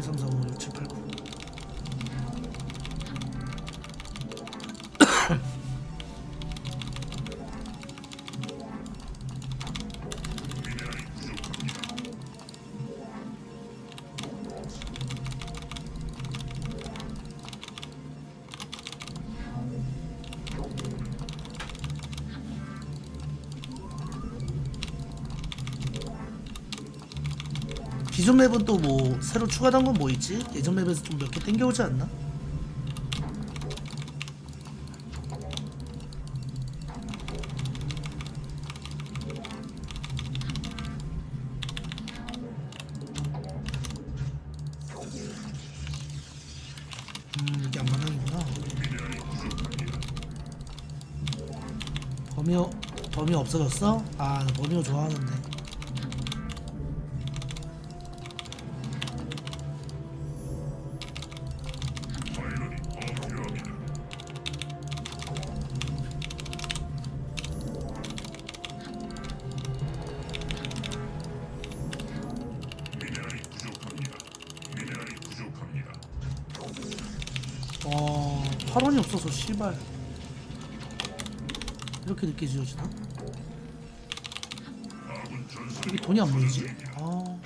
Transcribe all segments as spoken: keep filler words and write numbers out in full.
일, 이, 삼, 사, 오, 육, 칠, 팔, 구. 기존 맵은 또 뭐 새로 추가된 건 뭐 있지? 예전 맵에서 좀 몇 개 땡겨오지 않나? 음, 이게 안 만나는구나. 범위어, 범위 없어졌어? 아, 나 범위어 좋아하는데. 씨발 이렇게 늦게 지어지나? 이게 돈이 안 보이지? 아.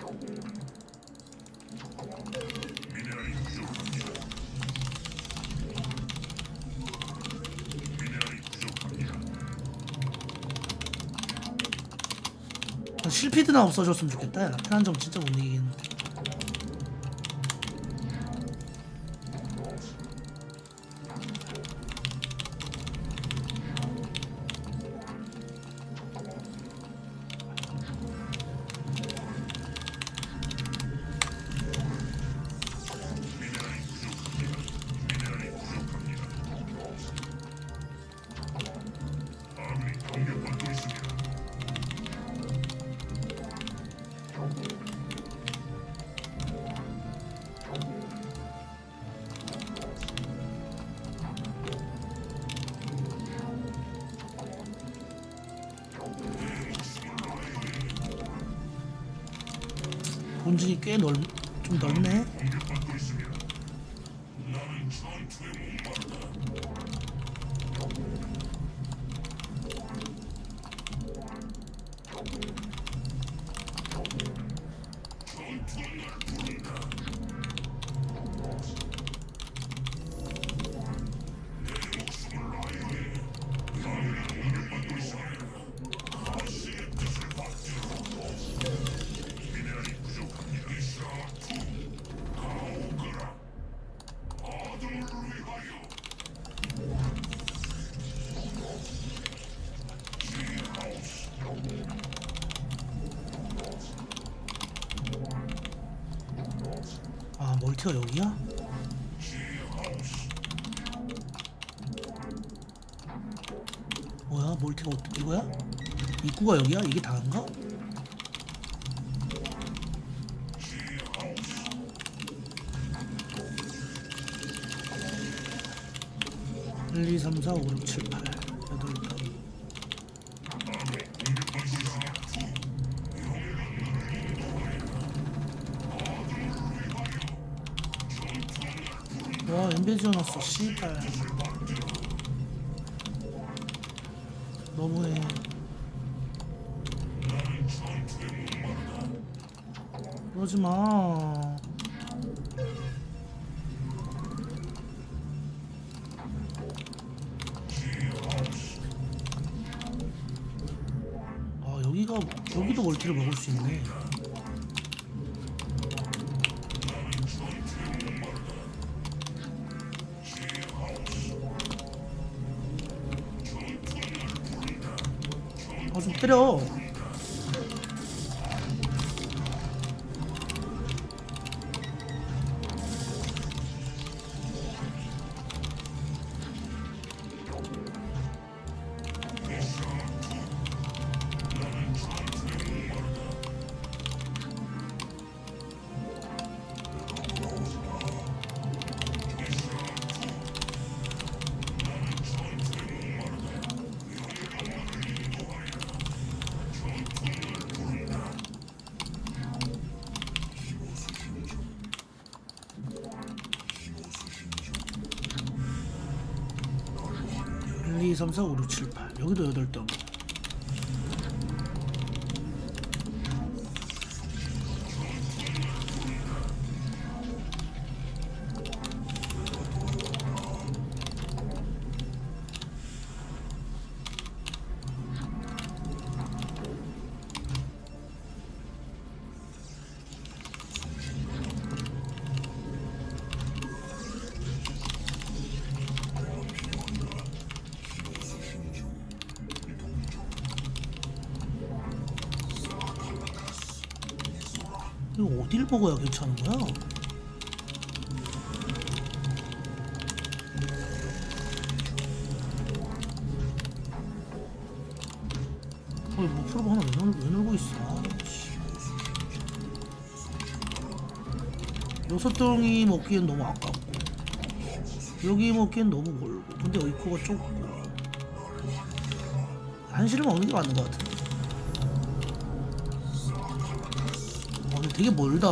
아, 실피드나 없어졌으면 좋겠다. 라텐 한정 진짜 못 이기겠는데. 본진이 꽤 넓, 좀 넓네. 멀티가 여기야? 뭐야? 멀티가 어떻게 이거야? 입구가 여기야? 이게 다인가? 일, 이, 삼, 사, 오, 육, 칠, 팔. 지어놨어. 씨발 너무해. 그러지마. 아 여기가 여기도 멀티를 먹을 수 있네. 좀 때려. 일, 이, 삼, 사, 오, 육, 칠, 팔 여기도 여덟 덩. 이거 어딜 먹어야 괜찮은 거야? 어, 뭐 프로브 하나 왜, 놀, 왜 놀고 있어? 여섯 덩이 먹기엔 너무 아깝고 여기 먹기엔 너무 멀고 근데 어이코가 좁고 한시를 먹는 게 맞는 것 같은데. 되게 멀다.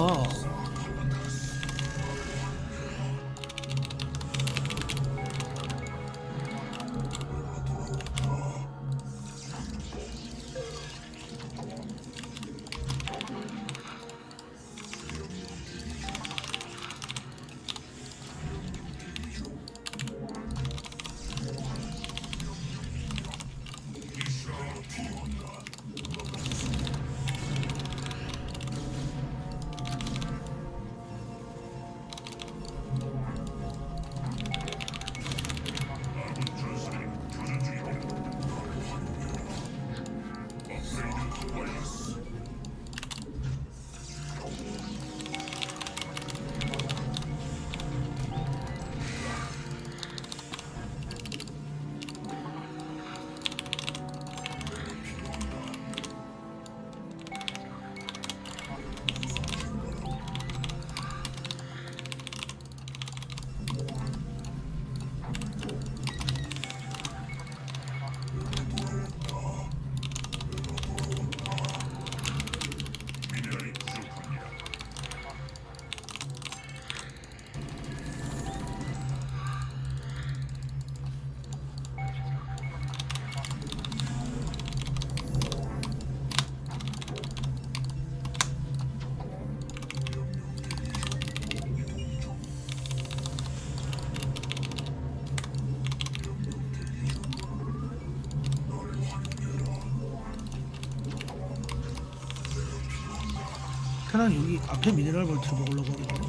테란 여기 앞에 미네랄 볼트를 먹으려고 하는 거야.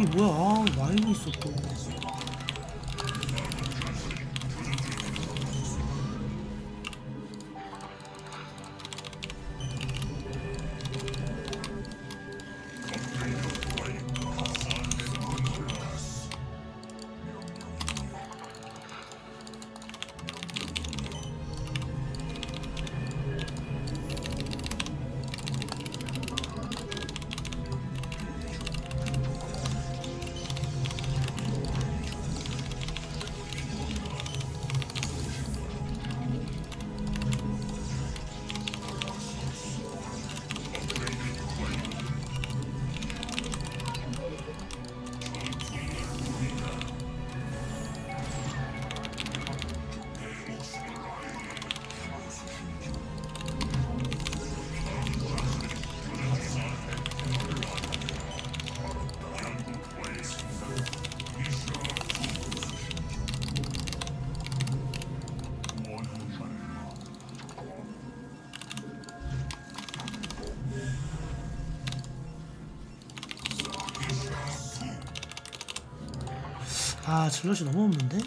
이게 뭐야? 아, 마인이 있었고. 아, 질럿이 너무 없는데?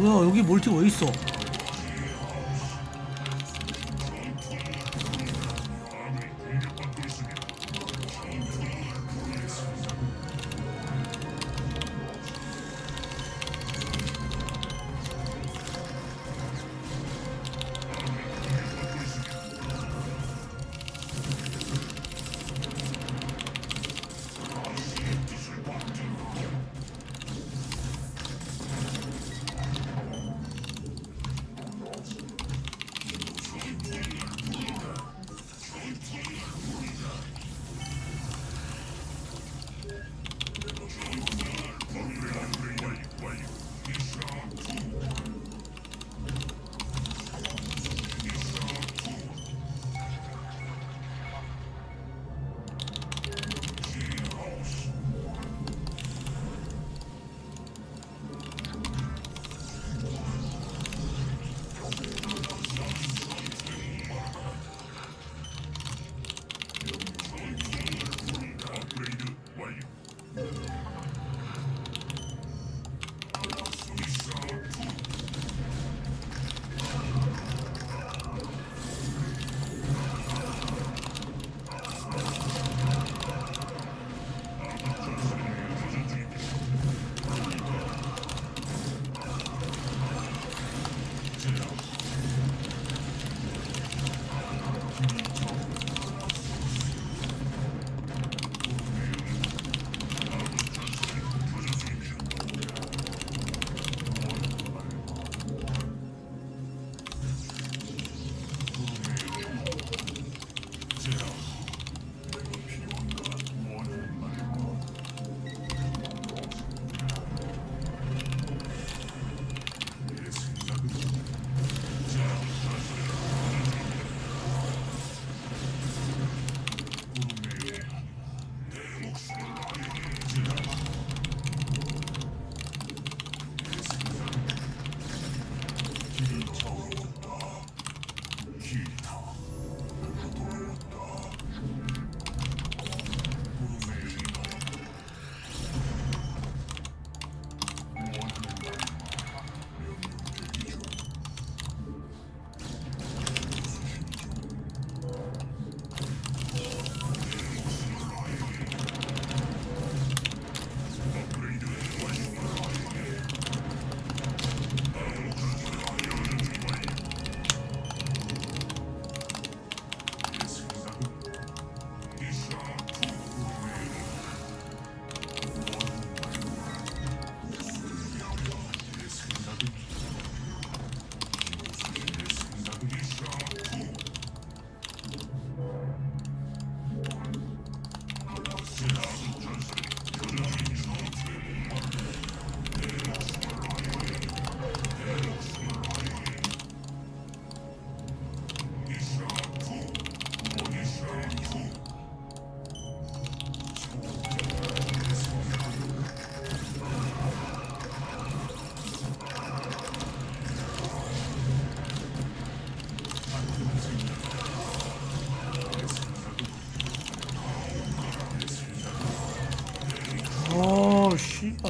뭐야, 여기 멀티 왜 있어?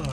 씨발.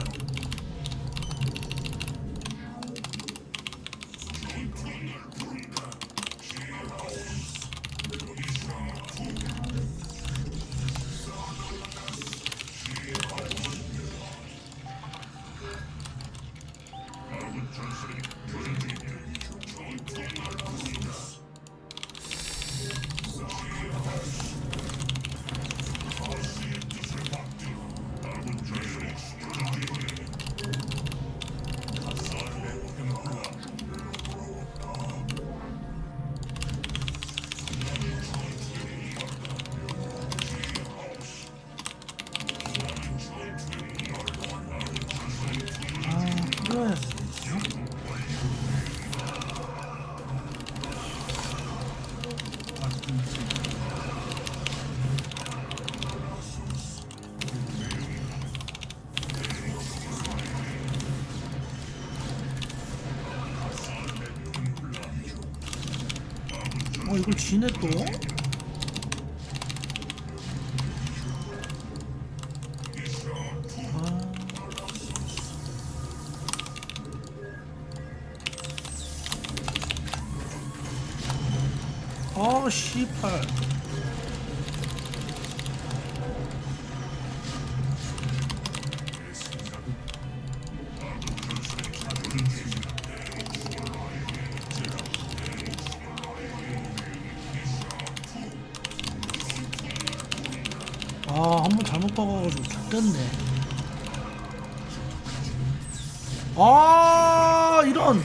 어, 이걸 지네 또? 아, 아 씨발. 아, 한 번 잘못 박아가지고 좆됐네. 아, 이런.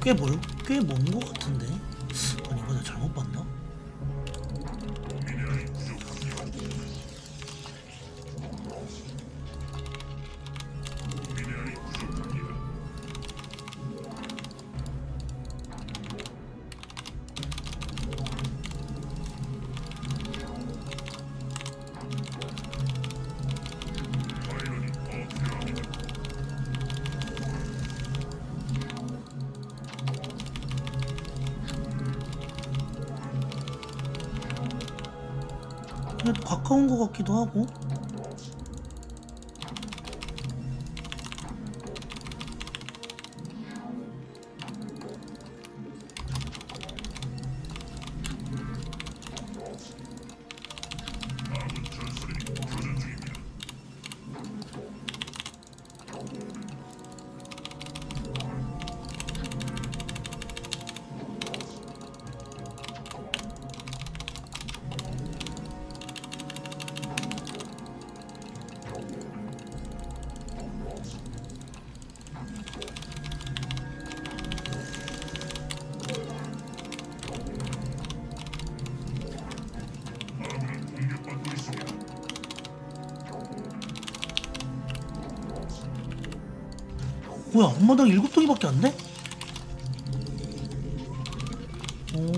꽤 멀, 꽤 먼 것 같은데? 아니, 이거 내가 잘못 봤나? 그래도 가까운 것 같기도 하고. 뭐야, 엄마당 일곱 통이밖에 안 돼? 오.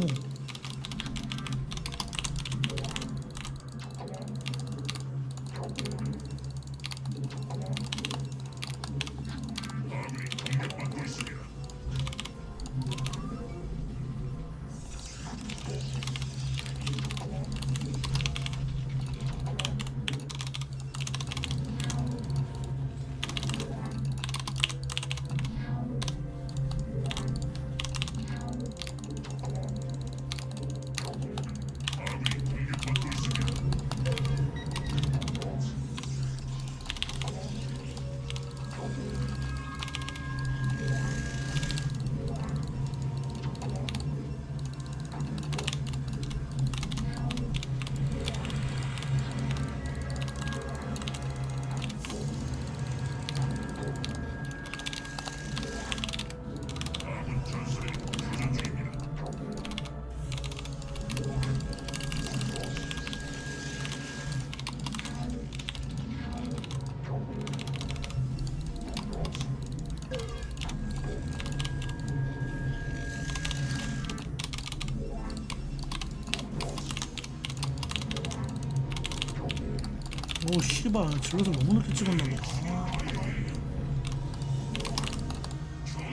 오 씨발 질럿을 너무 늦게 찍었나봐. 아.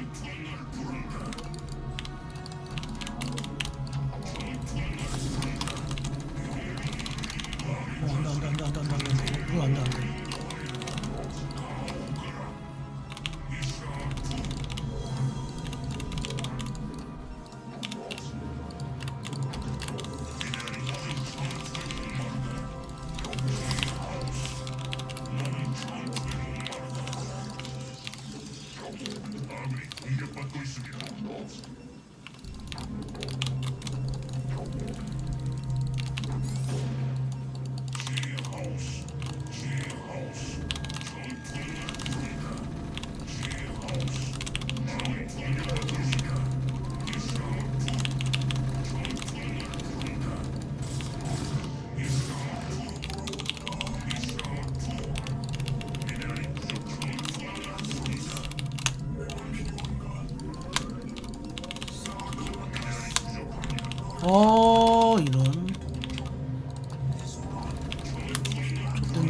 어 안돼 안돼 안돼 안돼 안돼 안돼 이거 안돼 안돼. 어 이런 좋겠네.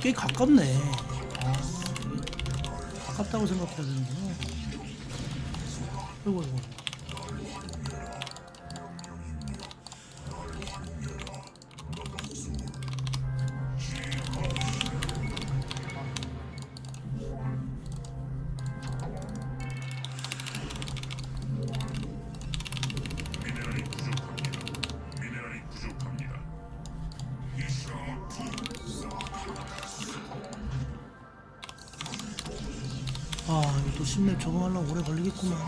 꽤 가깝네. 아, 가깝다고 생각해야 되는구나. 아이고, 아이고. 아, 이거 또 십 렙 적응하려면 오래 걸리겠구만.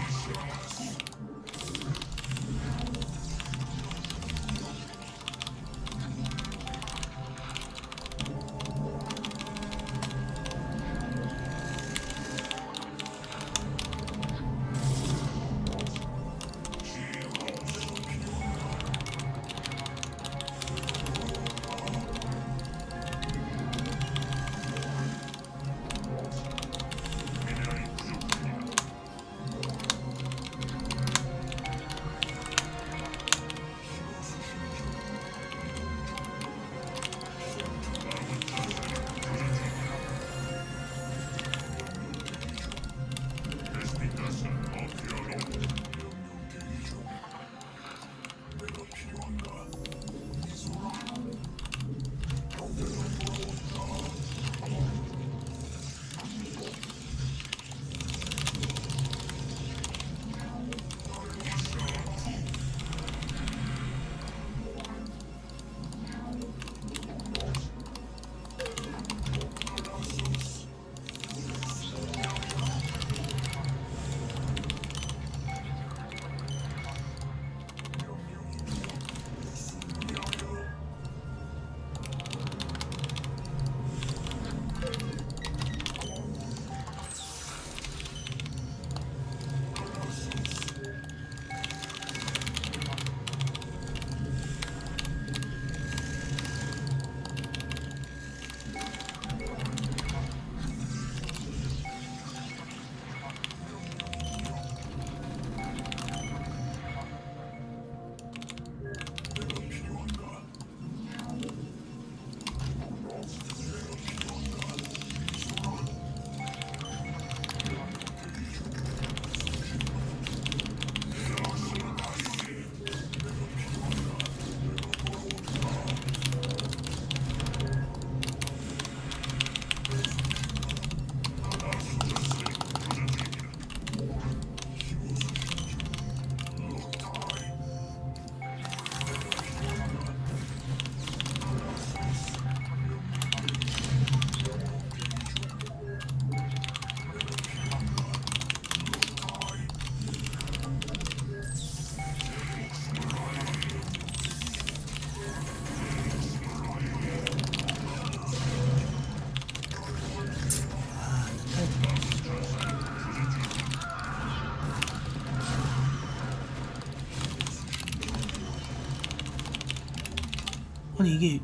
아니 이게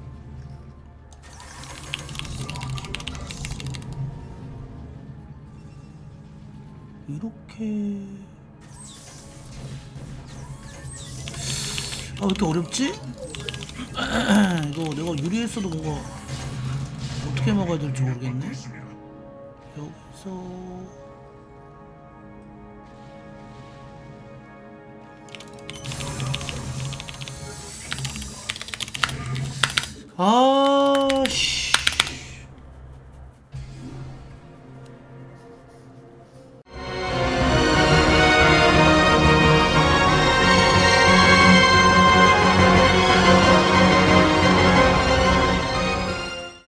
이렇게 아 왜 이렇게 어렵지? 이거 내가 유리했어도 뭔가 어떻게 막아야 될지 모르겠네. 여기서 아, 씨.